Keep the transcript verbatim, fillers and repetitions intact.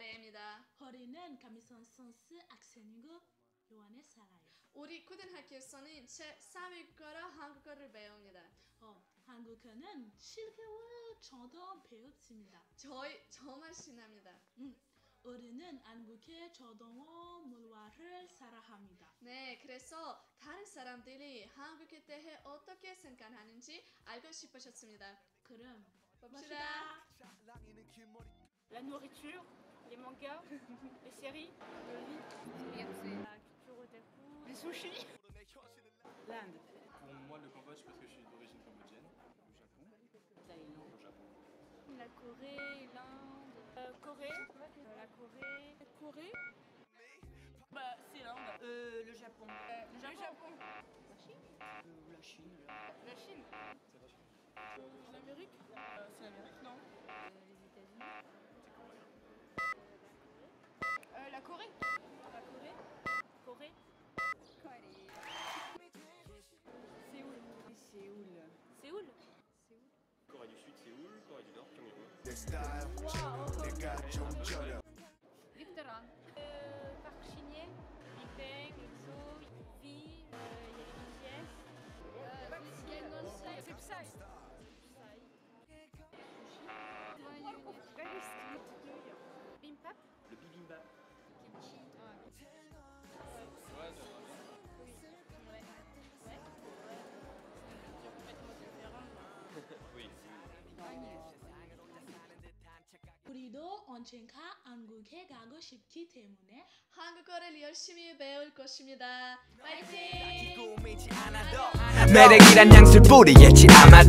아래입니다. 허리는 Camisong Sons 학생이고 요한에 살아요. 우리 고등학교에서는 제 삼 일과라 한국어를 배웁니다. 어, 한국어는 칠 개월 정도 배웁니다. 저희 정말 신납니다. 음. 우리는 한국의 초등어 문화를 사랑합니다. 네, 그래서 다른 사람들이 한국에 대해 어떻게 생각하는지 알고 싶으셨습니다. 그럼 봅시다. La nourriture, les mangas, les séries, la culture otaku, les sushis, l'Inde. Pour moi, le Cambodge parce que je suis d'origine cambodgienne. Le Japon, Thaïlande, Japon. La Corée, l'Inde. Euh, Corée, euh, la Corée, Corée, bah c'est l'Inde, euh, le Japon, euh, le Japon, la Chine, euh, la Chine, la Chine, c'est la Chine, euh, l'Amérique, euh, c'est l'Amérique non, euh, les États-Unis, c'est Corée, euh, la Corée, la Corée, Corée, Corée, Séoul, Séoul, Séoul, Séoul. Corée du Sud, Séoul, Corée du Nord, Pyongyang. Victorin Parc chinier, Bipé, Gutsu, Vie, il y a les B T S. C'est Psy. Psy. Bibimbap. Le bibimbap. Kimchi. Ouais, oui. Ouais. 우리도 언젠가 한국에 가고 싶기 때문에 한국어를 열심히 배울 것입니다. 파이팅! 매력이란 양술 뿌리에 칠 아마도